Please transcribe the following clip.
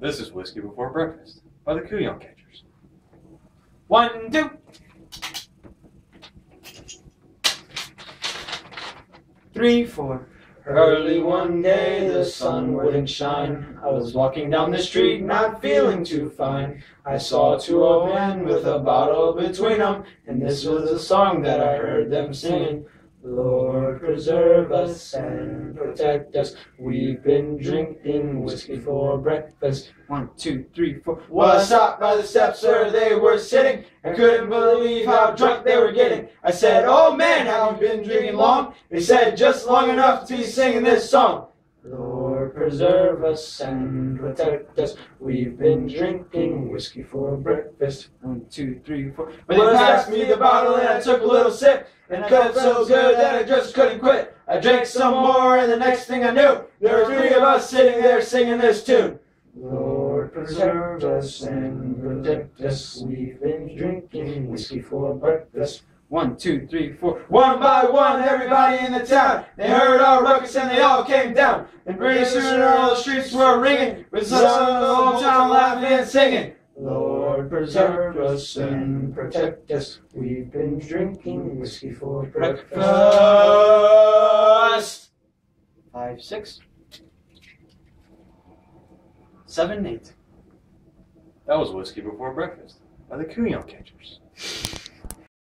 This is Whiskey Before Breakfast by the Couillon Catchers. 1, 2. Three, four. Early one day the sun wouldn't shine. I was walking down the street not feeling too fine. I saw two old men with a bottle between them, and this was the song that I heard them singing. Lord, preserve us and protect us. We've been drinking whiskey for breakfast. 1, 2, 3, 4. Well, I stopped by the steps where they were sitting. I couldn't believe how drunk they were getting. I said, "Oh man, have you been drinking long?" They said, "Just long enough to be singing this song." Lord, preserve us and protect us. We've been drinking whiskey for breakfast. 1, 2, 3, 4. But they passed me the bottle and I took a little sip, and I felt so good that I just couldn't quit. I drank some more and the next thing I knew, there were three of us sitting there singing this tune. Lord, preserve us and protect us. We've been drinking whiskey for breakfast. 1, 2, 3, 4. One by one, everybody in the town, they heard our ruckus and they all came down. And pretty soon all the streets were ringing, with the whole town laughing and singing. Lord, preserve us and protect us. We've been drinking whiskey for breakfast. 5, 6. 7, 8. That was Whiskey Before Breakfast by the Couillon Catchers.